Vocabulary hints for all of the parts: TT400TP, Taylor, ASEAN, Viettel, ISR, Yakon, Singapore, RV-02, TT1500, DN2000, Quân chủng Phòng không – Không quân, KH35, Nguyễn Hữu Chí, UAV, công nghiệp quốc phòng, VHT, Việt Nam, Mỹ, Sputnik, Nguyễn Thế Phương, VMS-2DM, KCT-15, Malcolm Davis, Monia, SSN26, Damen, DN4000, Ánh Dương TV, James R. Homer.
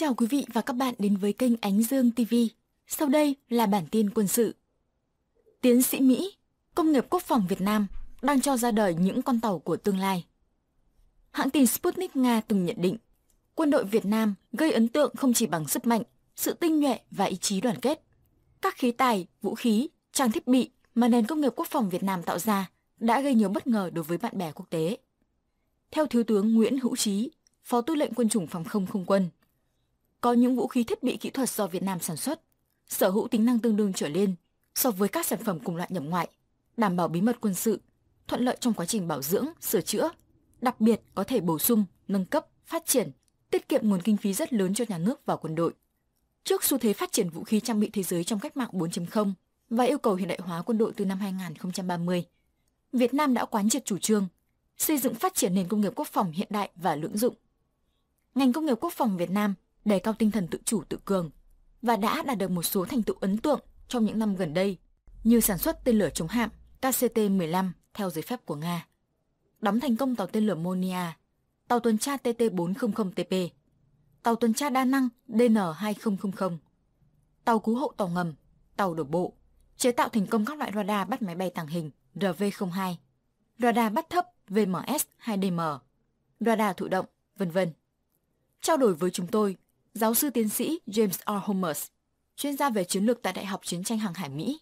Kính chào quý vị và các bạn đến với kênh Ánh Dương TV. Sau đây là bản tin quân sự. Tiến sĩ Mỹ, công nghiệp quốc phòng Việt Nam đang cho ra đời những con tàu của tương lai. Hãng tin Sputnik Nga từng nhận định, quân đội Việt Nam gây ấn tượng không chỉ bằng sức mạnh, sự tinh nhuệ và ý chí đoàn kết. Các khí tài, vũ khí, trang thiết bị mà nền công nghiệp quốc phòng Việt Nam tạo ra đã gây nhiều bất ngờ đối với bạn bè quốc tế. Theo Thiếu tướng Nguyễn Hữu Chí, Phó Tư lệnh Quân chủng Phòng không Không quân, có những vũ khí thiết bị kỹ thuật do Việt Nam sản xuất, sở hữu tính năng tương đương trở lên so với các sản phẩm cùng loại nhập ngoại, đảm bảo bí mật quân sự, thuận lợi trong quá trình bảo dưỡng, sửa chữa, đặc biệt có thể bổ sung, nâng cấp, phát triển, tiết kiệm nguồn kinh phí rất lớn cho nhà nước và quân đội. Trước xu thế phát triển vũ khí trang bị thế giới trong cách mạng 4.0 và yêu cầu hiện đại hóa quân đội từ năm 2030, Việt Nam đã quán triệt chủ trương xây dựng phát triển nền công nghiệp quốc phòng hiện đại và lưỡng dụng. Ngành công nghiệp quốc phòng Việt Nam đề cao tinh thần tự chủ tự cường và đã đạt được một số thành tựu ấn tượng trong những năm gần đây, như sản xuất tên lửa chống hạm KCT-15 theo giấy phép của Nga, đóng thành công tàu tên lửa Monia, tàu tuần tra TT400TP, tàu tuần tra đa năng DN2000, tàu cứu hộ tàu ngầm, tàu đổ bộ, chế tạo thành công các loại radar bắt máy bay tàng hình RV-02, radar bắt thấp VMS-2DM, radar thụ động, vân vân. Trao đổi với chúng tôi, giáo sư tiến sĩ James R. Homer, chuyên gia về chiến lược tại Đại học Chiến tranh Hàng hải Mỹ,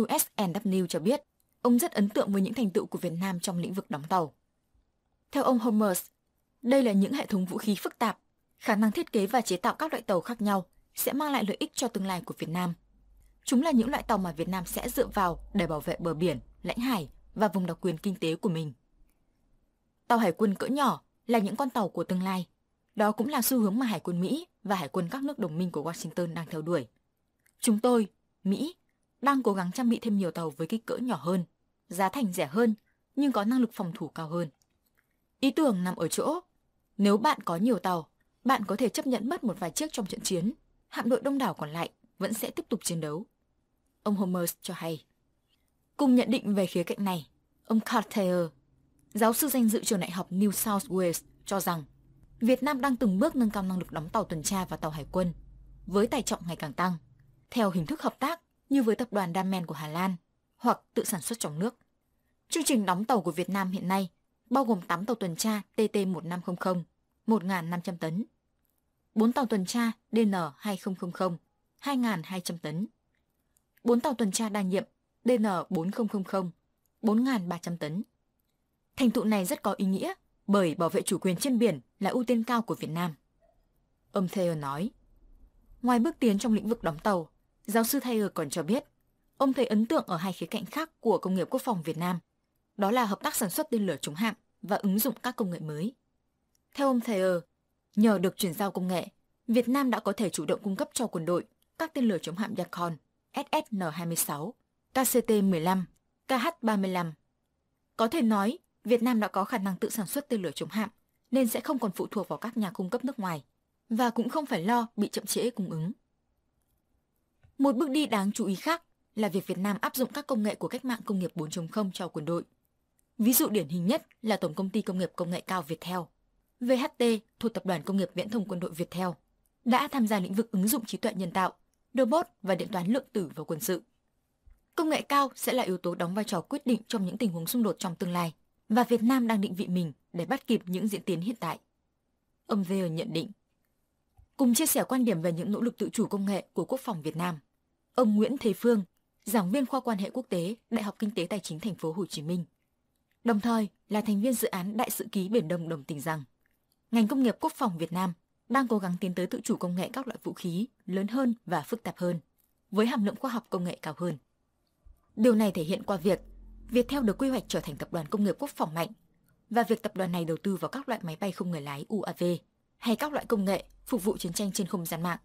US Naval cho biết, ông rất ấn tượng với những thành tựu của Việt Nam trong lĩnh vực đóng tàu. Theo ông Homer, đây là những hệ thống vũ khí phức tạp, khả năng thiết kế và chế tạo các loại tàu khác nhau sẽ mang lại lợi ích cho tương lai của Việt Nam. Chúng là những loại tàu mà Việt Nam sẽ dựa vào để bảo vệ bờ biển, lãnh hải và vùng đặc quyền kinh tế của mình. Tàu hải quân cỡ nhỏ là những con tàu của tương lai. Đó cũng là xu hướng mà Hải quân Mỹ và Hải quân các nước đồng minh của Washington đang theo đuổi. Chúng tôi, Mỹ, đang cố gắng trang bị thêm nhiều tàu với kích cỡ nhỏ hơn, giá thành rẻ hơn, nhưng có năng lực phòng thủ cao hơn. Ý tưởng nằm ở chỗ, nếu bạn có nhiều tàu, bạn có thể chấp nhận mất một vài chiếc trong trận chiến, hạm đội đông đảo còn lại vẫn sẽ tiếp tục chiến đấu. Ông Homer cho hay. Cùng nhận định về khía cạnh này, ông Taylor, giáo sư danh dự trường đại học New South Wales cho rằng, Việt Nam đang từng bước nâng cao năng lực đóng tàu tuần tra và tàu hải quân, với tải trọng ngày càng tăng, theo hình thức hợp tác như với tập đoàn Damen của Hà Lan hoặc tự sản xuất trong nước. Chương trình đóng tàu của Việt Nam hiện nay bao gồm 8 tàu tuần tra TT1500, 1.500 tấn, 4 tàu tuần tra DN2000, 2.200 tấn, 4 tàu tuần tra đa nhiệm DN4000, 4.300 tấn. Thành tựu này rất có ý nghĩa, bởi bảo vệ chủ quyền trên biển là ưu tiên cao của Việt Nam. Ông Taylor nói. Ngoài bước tiến trong lĩnh vực đóng tàu, giáo sư Taylor còn cho biết, ông thấy ấn tượng ở hai khía cạnh khác của công nghiệp quốc phòng Việt Nam, đó là hợp tác sản xuất tên lửa chống hạm và ứng dụng các công nghệ mới. Theo ông Taylor, nhờ được chuyển giao công nghệ, Việt Nam đã có thể chủ động cung cấp cho quân đội các tên lửa chống hạm Yakon, SSN26, KCT-15, KH35. Có thể nói, Việt Nam đã có khả năng tự sản xuất tên lửa chống hạm nên sẽ không còn phụ thuộc vào các nhà cung cấp nước ngoài và cũng không phải lo bị chậm trễ cung ứng. Một bước đi đáng chú ý khác là việc Việt Nam áp dụng các công nghệ của cách mạng công nghiệp 4.0 cho quân đội. Ví dụ điển hình nhất là Tổng công ty Công nghiệp Công nghệ cao Viettel, VHT thuộc Tập đoàn Công nghiệp Viễn thông Quân đội Viettel, đã tham gia lĩnh vực ứng dụng trí tuệ nhân tạo, robot và điện toán lượng tử vào quân sự. Công nghệ cao sẽ là yếu tố đóng vai trò quyết định trong những tình huống xung đột trong tương lai, và Việt Nam đang định vị mình để bắt kịp những diễn tiến hiện tại. Ông Veo nhận định. Cùng chia sẻ quan điểm về những nỗ lực tự chủ công nghệ của quốc phòng Việt Nam, ông Nguyễn Thế Phương, giảng viên khoa quan hệ quốc tế, Đại học Kinh tế Tài chính Thành phố Hồ Chí Minh, đồng thời là thành viên dự án Đại sự ký Biển Đông đồng tình rằng, ngành công nghiệp quốc phòng Việt Nam đang cố gắng tiến tới tự chủ công nghệ các loại vũ khí lớn hơn và phức tạp hơn, với hàm lượng khoa học công nghệ cao hơn. Điều này thể hiện qua việc Viettel được quy hoạch trở thành tập đoàn công nghiệp quốc phòng mạnh và việc tập đoàn này đầu tư vào các loại máy bay không người lái UAV hay các loại công nghệ phục vụ chiến tranh trên không gian mạng.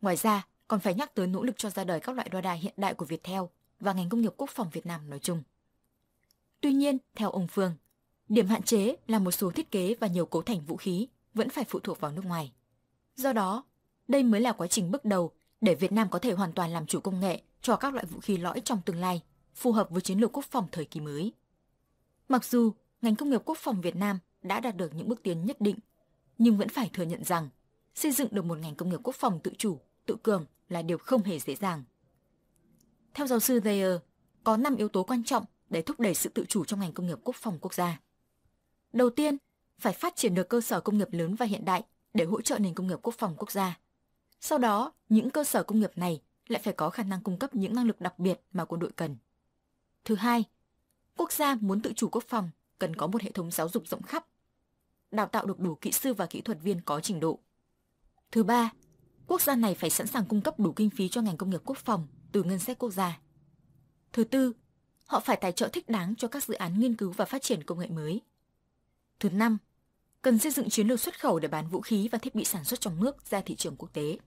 Ngoài ra, còn phải nhắc tới nỗ lực cho ra đời các loại radar hiện đại của Viettel và ngành công nghiệp quốc phòng Việt Nam nói chung. Tuy nhiên, theo ông Phương, điểm hạn chế là một số thiết kế và nhiều cấu thành vũ khí vẫn phải phụ thuộc vào nước ngoài. Do đó, đây mới là quá trình bước đầu để Việt Nam có thể hoàn toàn làm chủ công nghệ cho các loại vũ khí lõi trong tương lai, phù hợp với chiến lược quốc phòng thời kỳ mới. Mặc dù ngành công nghiệp quốc phòng Việt Nam đã đạt được những bước tiến nhất định, nhưng vẫn phải thừa nhận rằng xây dựng được một ngành công nghiệp quốc phòng tự chủ, tự cường là điều không hề dễ dàng. Theo giáo sư Taylor, có 5 yếu tố quan trọng để thúc đẩy sự tự chủ trong ngành công nghiệp quốc phòng quốc gia. Đầu tiên, phải phát triển được cơ sở công nghiệp lớn và hiện đại để hỗ trợ nền công nghiệp quốc phòng quốc gia. Sau đó, những cơ sở công nghiệp này lại phải có khả năng cung cấp những năng lực đặc biệt mà quân đội cần. Thứ hai, quốc gia muốn tự chủ quốc phòng cần có một hệ thống giáo dục rộng khắp, đào tạo được đủ kỹ sư và kỹ thuật viên có trình độ. Thứ ba, quốc gia này phải sẵn sàng cung cấp đủ kinh phí cho ngành công nghiệp quốc phòng từ ngân sách quốc gia. Thứ tư, họ phải tài trợ thích đáng cho các dự án nghiên cứu và phát triển công nghệ mới. Thứ năm, cần xây dựng chiến lược xuất khẩu để bán vũ khí và thiết bị sản xuất trong nước ra thị trường quốc tế.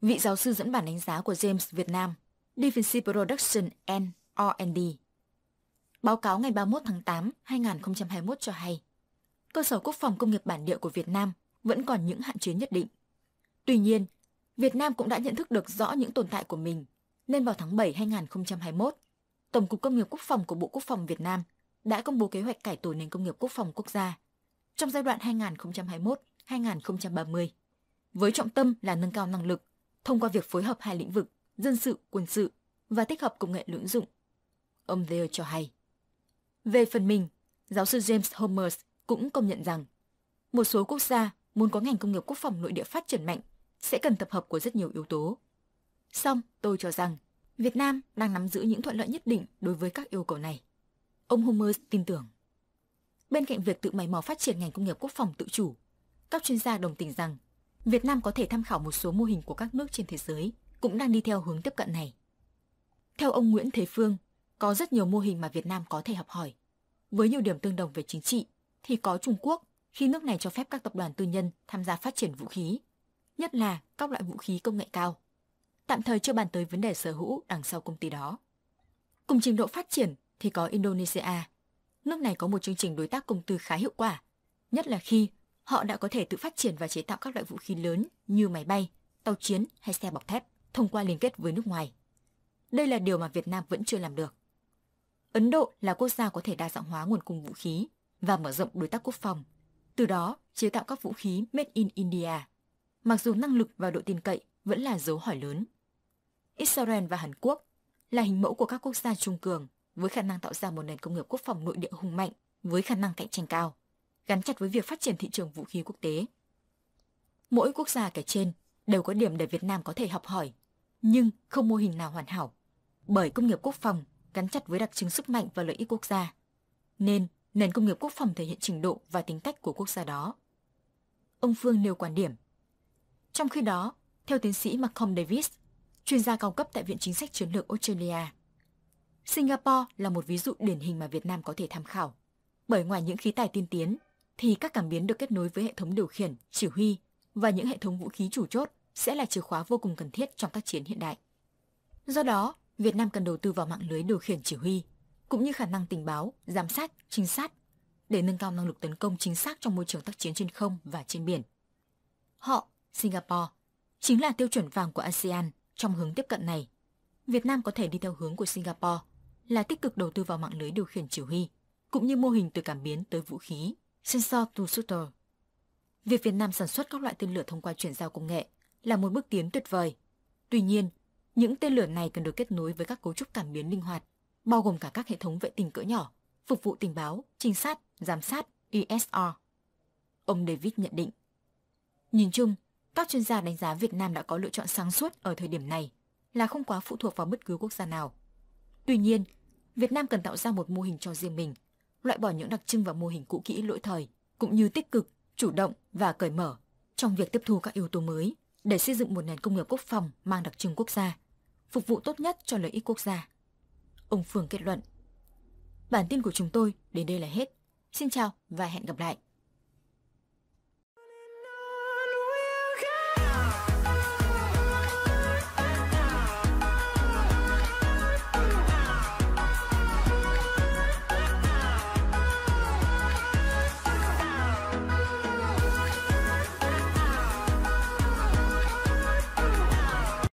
Vị giáo sư dẫn bản đánh giá của James Việt Nam, Defense Production and R&D. Báo cáo ngày 31 tháng 8, 2021 cho hay, cơ sở quốc phòng công nghiệp bản địa của Việt Nam vẫn còn những hạn chế nhất định. Tuy nhiên, Việt Nam cũng đã nhận thức được rõ những tồn tại của mình, nên vào tháng 7, 2021, Tổng cục Công nghiệp Quốc phòng của Bộ Quốc phòng Việt Nam đã công bố kế hoạch cải tổ nền công nghiệp quốc phòng quốc gia trong giai đoạn 2021-2030, với trọng tâm là nâng cao năng lực thông qua việc phối hợp hai lĩnh vực dân sự, quân sự và tích hợp công nghệ lưỡng dụng, ông Taylor cho hay. Về phần mình, giáo sư James Homer cũng công nhận rằng một số quốc gia muốn có ngành công nghiệp quốc phòng nội địa phát triển mạnh sẽ cần tập hợp của rất nhiều yếu tố. Song, tôi cho rằng Việt Nam đang nắm giữ những thuận lợi nhất định đối với các yêu cầu này. Ông Homer tin tưởng. Bên cạnh việc tự mày mò phát triển ngành công nghiệp quốc phòng tự chủ, các chuyên gia đồng tình rằng Việt Nam có thể tham khảo một số mô hình của các nước trên thế giới cũng đang đi theo hướng tiếp cận này. Theo ông Nguyễn Thế Phương, có rất nhiều mô hình mà Việt Nam có thể học hỏi. Với nhiều điểm tương đồng về chính trị thì có Trung Quốc khi nước này cho phép các tập đoàn tư nhân tham gia phát triển vũ khí, nhất là các loại vũ khí công nghệ cao. Tạm thời chưa bàn tới vấn đề sở hữu đằng sau công ty đó. Cùng trình độ phát triển thì có Indonesia. Nước này có một chương trình đối tác công tư khá hiệu quả, nhất là khi họ đã có thể tự phát triển và chế tạo các loại vũ khí lớn như máy bay, tàu chiến hay xe bọc thép thông qua liên kết với nước ngoài. Đây là điều mà Việt Nam vẫn chưa làm được. Ấn Độ là quốc gia có thể đa dạng hóa nguồn cung vũ khí và mở rộng đối tác quốc phòng, từ đó chế tạo các vũ khí made in India, mặc dù năng lực và độ tin cậy vẫn là dấu hỏi lớn. Israel và Hàn Quốc là hình mẫu của các quốc gia trung cường với khả năng tạo ra một nền công nghiệp quốc phòng nội địa hùng mạnh với khả năng cạnh tranh cao, gắn chặt với việc phát triển thị trường vũ khí quốc tế. Mỗi quốc gia kể trên đều có điểm để Việt Nam có thể học hỏi, nhưng không mô hình nào hoàn hảo, bởi công nghiệp quốc phòng gắn chặt với đặc trưng sức mạnh và lợi ích quốc gia, nên nền công nghiệp quốc phòng thể hiện trình độ và tính cách của quốc gia đó. Ông Phương nêu quan điểm. Trong khi đó, theo tiến sĩ Malcolm Davis, chuyên gia cao cấp tại Viện Chính sách Chiến lược Australia, Singapore là một ví dụ điển hình mà Việt Nam có thể tham khảo, bởi ngoài những khí tài tiên tiến, thì các cảm biến được kết nối với hệ thống điều khiển, chỉ huy và những hệ thống vũ khí chủ chốt sẽ là chìa khóa vô cùng cần thiết trong tác chiến hiện đại. Do đó, Việt Nam cần đầu tư vào mạng lưới điều khiển chỉ huy, cũng như khả năng tình báo, giám sát, trinh sát để nâng cao năng lực tấn công chính xác trong môi trường tác chiến trên không và trên biển. Họ, Singapore, chính là tiêu chuẩn vàng của ASEAN trong hướng tiếp cận này. Việt Nam có thể đi theo hướng của Singapore là tích cực đầu tư vào mạng lưới điều khiển chỉ huy, cũng như mô hình từ cảm biến tới vũ khí, sensor to shooter. Việc Việt Nam sản xuất các loại tên lửa thông qua chuyển giao công nghệ là một bước tiến tuyệt vời. Tuy nhiên, những tên lửa này cần được kết nối với các cấu trúc cảm biến linh hoạt, bao gồm cả các hệ thống vệ tinh cỡ nhỏ, phục vụ tình báo, trinh sát, giám sát, ISR. Ông David nhận định. Nhìn chung, các chuyên gia đánh giá Việt Nam đã có lựa chọn sáng suốt ở thời điểm này là không quá phụ thuộc vào bất cứ quốc gia nào. Tuy nhiên, Việt Nam cần tạo ra một mô hình cho riêng mình, loại bỏ những đặc trưng và mô hình cũ kỹ lỗi thời, cũng như tích cực, chủ động và cởi mở trong việc tiếp thu các yếu tố mới để xây dựng một nền công nghiệp quốc phòng mang đặc trưng quốc gia, phục vụ tốt nhất cho lợi ích quốc gia. Ông Phương kết luận. Bản tin của chúng tôi đến đây là hết. Xin chào và hẹn gặp lại.